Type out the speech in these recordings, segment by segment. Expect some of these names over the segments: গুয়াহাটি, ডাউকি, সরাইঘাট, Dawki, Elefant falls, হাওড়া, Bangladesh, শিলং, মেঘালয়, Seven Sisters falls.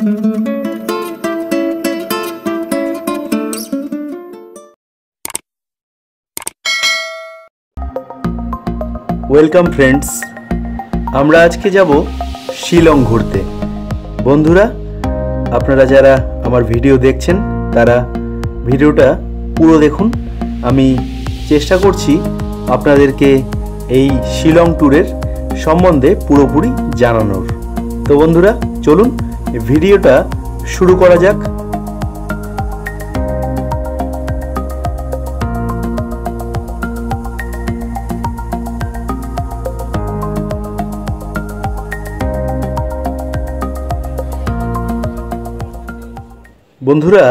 Welcome friends, আমরা আজকে যাব শিলং ঘুরতে। বন্ধুরা, আপনারা যারা আমার ভিডিও দেখছেন তারা ভিডিওটা পুরো দেখুন। আমি চেষ্টা করছি আপনাদেরকে এই শিলং ট্যুরের সম্বন্ধে পুরোপুরি জানানোর। তো বন্ধুরা, চলুন ভিডিওটা শুরু করা যাক। বন্ধুরা,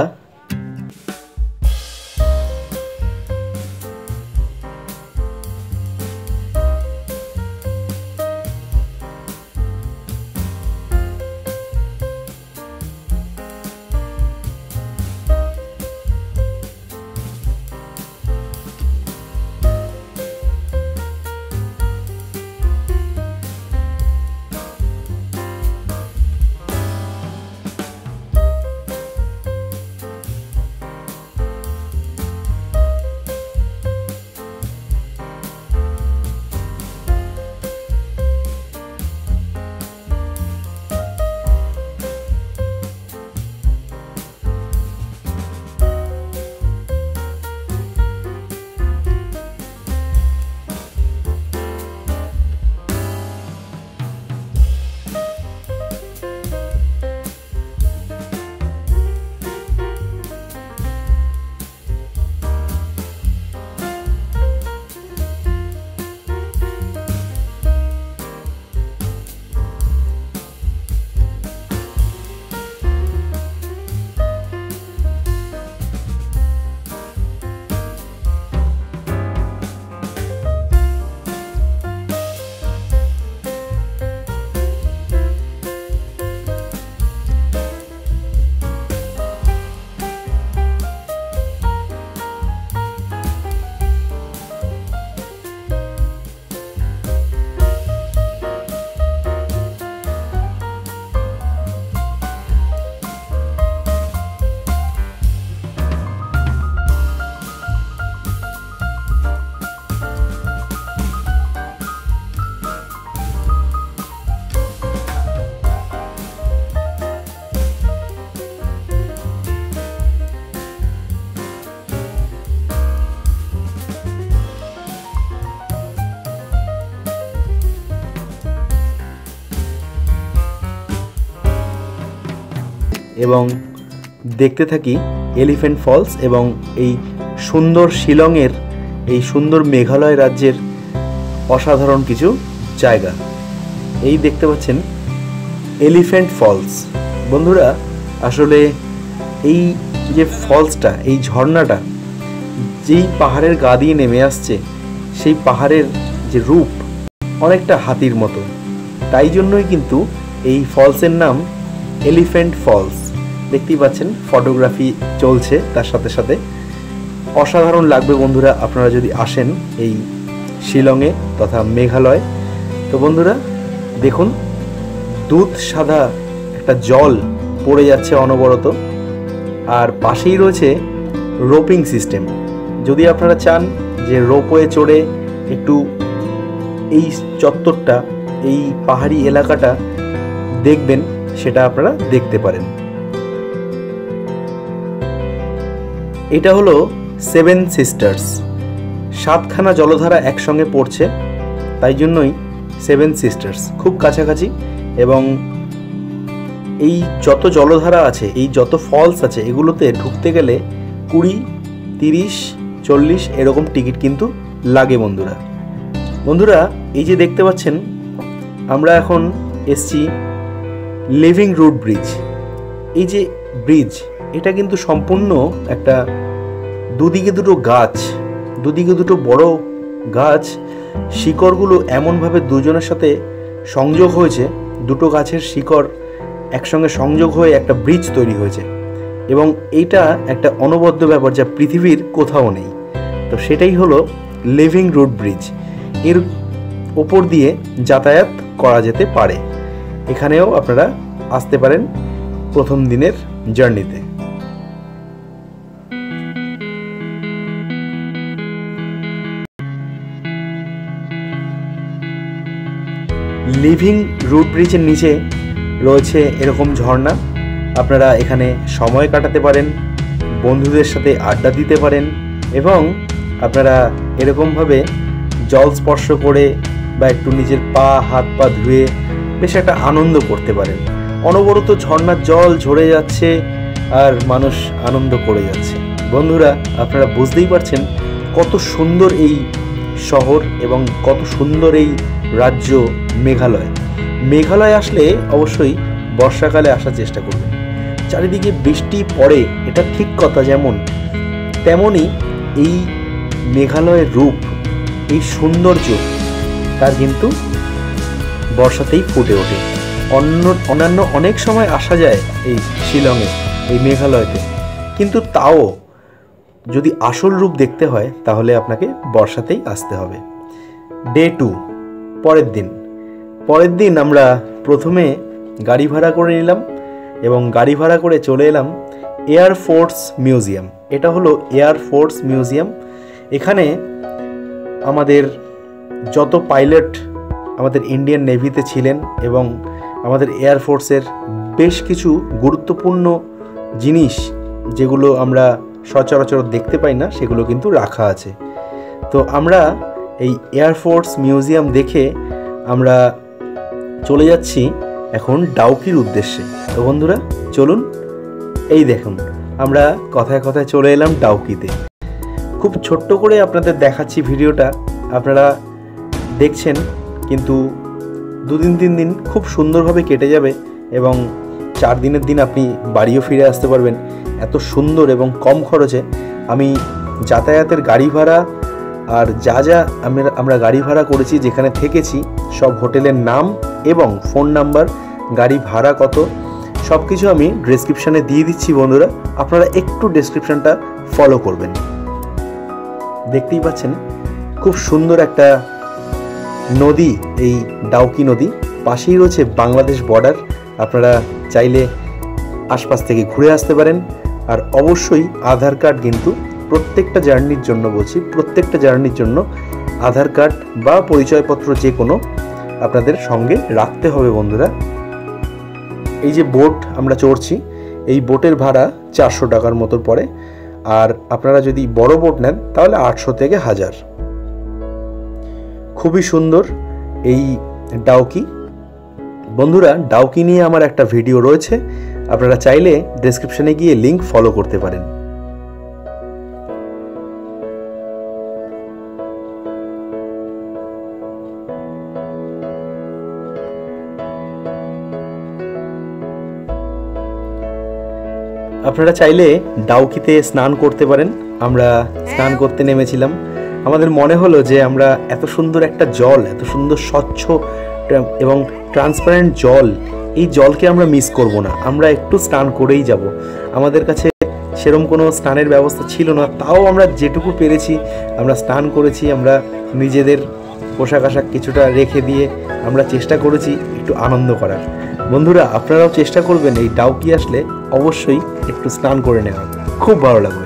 এবং দেখতে থাকি এলিফ্যান্ট ফলস এবং এই সুন্দর শিলংয়ের, এই সুন্দর মেঘালয় রাজ্যের অসাধারণ কিছু জায়গা। এই দেখতে পাচ্ছেন এলিফ্যান্ট ফলস। বন্ধুরা, আসলে এই যে ফলসটা, এই ঝর্ণাটা যেই পাহাড়ের গা দিয়ে নেমে আসছে, সেই পাহাড়ের যে রূপ অনেকটা হাতির মতো, তাই জন্যই কিন্তু এই ফলসের নাম এলিফ্যান্ট ফলস। দেখতেই পাচ্ছেন ফটোগ্রাফি চলছে, তার সাথে সাথে অসাধারণ লাগবে বন্ধুরা আপনারা যদি আসেন এই শিলংয়ে তথা মেঘালয়। তো বন্ধুরা দেখুন, দুধ সাদা একটা জল পড়ে যাচ্ছে অনবরত, আর পাশেই রয়েছে রোপিং সিস্টেম। যদি আপনারা চান যে রোপওয়ে চড়ে একটু এই চত্বরটা, এই পাহাড়ি এলাকাটা দেখবেন, সেটা আপনারা দেখতে পারেন। এটা হলো সেভেন সিস্টার্স, সাতখানা জলধারা একসঙ্গে পড়ছে, তাই জন্যই সেভেন সিস্টার্স। খুব কাছাকাছি, এবং এই যত জলধারা আছে, এই যত ফলস আছে, এগুলোতে ঢুকতে গেলে 20, 30, 40 এরকম টিকিট কিন্তু লাগে বন্ধুরা। বন্ধুরা, এই যে দেখতে পাচ্ছেন আমরা এখন এসছি লিভিং রুট ব্রিজ। এই যে ব্রিজ, এটা কিন্তু সম্পূর্ণ একটা, দুদিকে দুটো গাছ, দুদিকে দুটো বড় গাছ, শিকড়গুলো এমনভাবে দুজনের সাথে সংযোগ হয়েছে, দুটো গাছের শিকড় একসঙ্গে সংযোগ হয়ে একটা ব্রিজ তৈরি হয়েছে। এবং এইটা একটা অনবদ্য ব্যাপার যা পৃথিবীর কোথাও নেই। তো সেটাই হলো লিভিং রুট ব্রিজ। এর ওপর দিয়ে যাতায়াত করা যেতে পারে। এখানেও আপনারা আসতে পারেন, प्रथम दिनेर जार्नीते। लिविंग रूट ब्रिजের नीचे রয়েছে এরকম ঝর্ণা, আপনারা এখানে সময় কাটাতে পারেন, বন্ধুদের সাথে আড্ডা দিতে পারেন এবং আপনারা এরকমভাবে জল স্পর্শ করে বা একটু নিজের পা হাত পা ধুয়ে বেশ একটা আনন্দ করতে পারেন। অনবরত ঝর্ণার জল ঝরে যাচ্ছে আর মানুষ আনন্দ করে যাচ্ছে। বন্ধুরা, আপনারা বুঝতেই পারছেন কত সুন্দর এই শহর এবং কত সুন্দর এই রাজ্য মেঘালয়। মেঘালয় আসলে অবশ্যই বর্ষাকালে আসার চেষ্টা করবেন। চারিদিকে বৃষ্টি পড়ে এটা ঠিক কথা, যেমন তেমনই এই মেঘালয়ের রূপ, এই সৌন্দর্য তার কিন্তু বর্ষাতেই ফুটে ওঠে। অন্যান্য অনেক সময় আসা যায় এই শিলংয়ে, এই মেঘালয়তে, কিন্তু তাও যদি আসল রূপ দেখতে হয় তাহলে আপনাকে বর্ষাতেই আসতে হবে। ডে 2, পরের দিন আমরা প্রথমে গাড়ি ভাড়া করে নিলাম এবং গাড়ি ভাড়া করে চলে এলাম এয়ার ফোর্স মিউজিয়াম। এটা হলো এয়ার ফোর্স মিউজিয়াম। এখানে আমাদের যত পাইলট আমাদের ইন্ডিয়ান নেভিতে ছিলেন এবং আমাদের এয়ারফোর্সের বেশ কিছু গুরুত্বপূর্ণ জিনিস যেগুলো আমরা সচরাচর দেখতে পাই না সেগুলো কিন্তু রাখা আছে। তো আমরা এই এয়ারফোর্স মিউজিয়াম দেখে আমরা চলে যাচ্ছি এখন ডাউকির উদ্দেশ্যে। তো বন্ধুরা চলুন, এই দেখুন আমরা কথায় কথায় চলে এলাম ডাউকিতে। খুব ছোট্ট করে আপনাদের দেখাচ্ছি ভিডিওটা, আপনারা দেখছেন কিন্তু 2-3 দিন খুব সুন্দরভাবে কেটে যাবে এবং 4 দিনের দিন আপনি বাড়িও ফিরে আসতে পারবেন। এত সুন্দর এবং কম খরচে আমি যাতায়াতের গাড়ি ভাড়া আর যা আমরা গাড়ি ভাড়া করেছি, যেখানে থেকেছি, সব হোটেলের নাম এবং ফোন নাম্বার, গাড়ি ভাড়া কত, সব কিছু আমি ডেসক্রিপশানে দিয়ে দিচ্ছি। বন্ধুরা আপনারা একটু ডেসক্রিপশানটা ফলো করবেন। দেখতেই পাচ্ছেন খুব সুন্দর একটা নদী, এই ডাউকি নদী, পাশেই রয়েছে বাংলাদেশ বর্ডার। আপনারা চাইলে আশপাশ থেকে ঘুরে আসতে পারেন। আর অবশ্যই আধার কার্ড কিন্তু প্রত্যেকটা জার্নির জন্য বলছি, প্রত্যেকটা জার্নির জন্য আধার কার্ড বা পরিচয়পত্র যে কোনো আপনাদের সঙ্গে রাখতে হবে। বন্ধুরা এই যে বোট আমরা চড়ছি, এই বোটের ভাড়া 400 টাকার মতো পড়ে, আর আপনারা যদি বড় বোট নেন তাহলে 800 থেকে 1000। খুবই সুন্দর এই ডাউকি। বন্ধুরা ডাউকি নিয়ে আমার একটা ভিডিও রয়েছে, আপনারা চাইলে ডেসক্রিপশানে গিয়ে লিঙ্ক ফলো করতে পারেন। আপনারা চাইলে ডাউকিতে স্নান করতে পারেন। আমরা স্নান করতে নেমেছিলাম, আমাদের মনে হলো যে আমরা এত সুন্দর একটা জল, এত সুন্দর স্বচ্ছ এবং ট্রান্সপারেন্ট জল, এই জলকে আমরা মিস করব না, আমরা একটু স্নান করেই যাব। আমাদের কাছে সেরকম কোনো স্নানের ব্যবস্থা ছিল না, তাও আমরা যেটুকু পেরেছি আমরা স্নান করেছি। আমরা নিজেদের পোশাক আশাক কিছুটা রেখে দিয়ে আমরা চেষ্টা করেছি একটু আনন্দ করার। বন্ধুরা আপনারাও চেষ্টা করবেন এই ডাউকি আসলে অবশ্যই একটু স্নান করে নেওয়া, খুব ভালো লাগবে।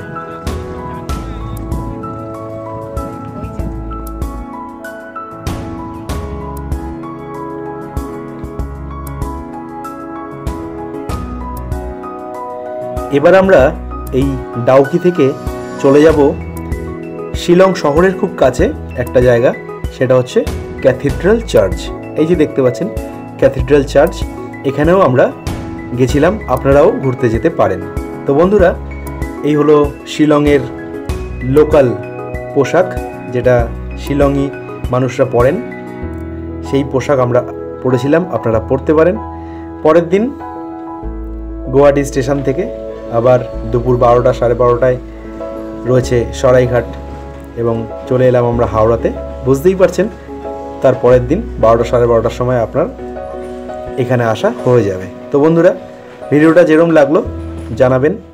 এবার আমরা এই ডাউকি থেকে চলে যাব শিলং শহরের খুব কাছে একটা জায়গা, সেটা হচ্ছে ক্যাথিড্রাল চার্চ। এই যে দেখতে পাচ্ছেন ক্যাথিড্রাল চার্চ, এখানেও আমরা গেছিলাম, আপনারাও ঘুরতে যেতে পারেন। তো বন্ধুরা এই হলো শিলংয়ের লোকাল পোশাক, যেটা শিলংই মানুষরা পরেন, সেই পোশাক আমরা পরেছিলাম, আপনারা পরতে পারেন। পরের দিন গুয়াহাটি স্টেশন থেকে আবার দুপুর 12টা সাড়ে 12টায় রয়েছে সরাইঘাট এবং চলে এলাম আমরা হাওড়াতে। বুঝতেই পারছেন তার পরের দিন 12টা সাড়ে 12টার সময় আপনার এখানে আসা হয়ে যাবে। তো বন্ধুরা ভিডিওটা যেরকম লাগলো জানাবেন।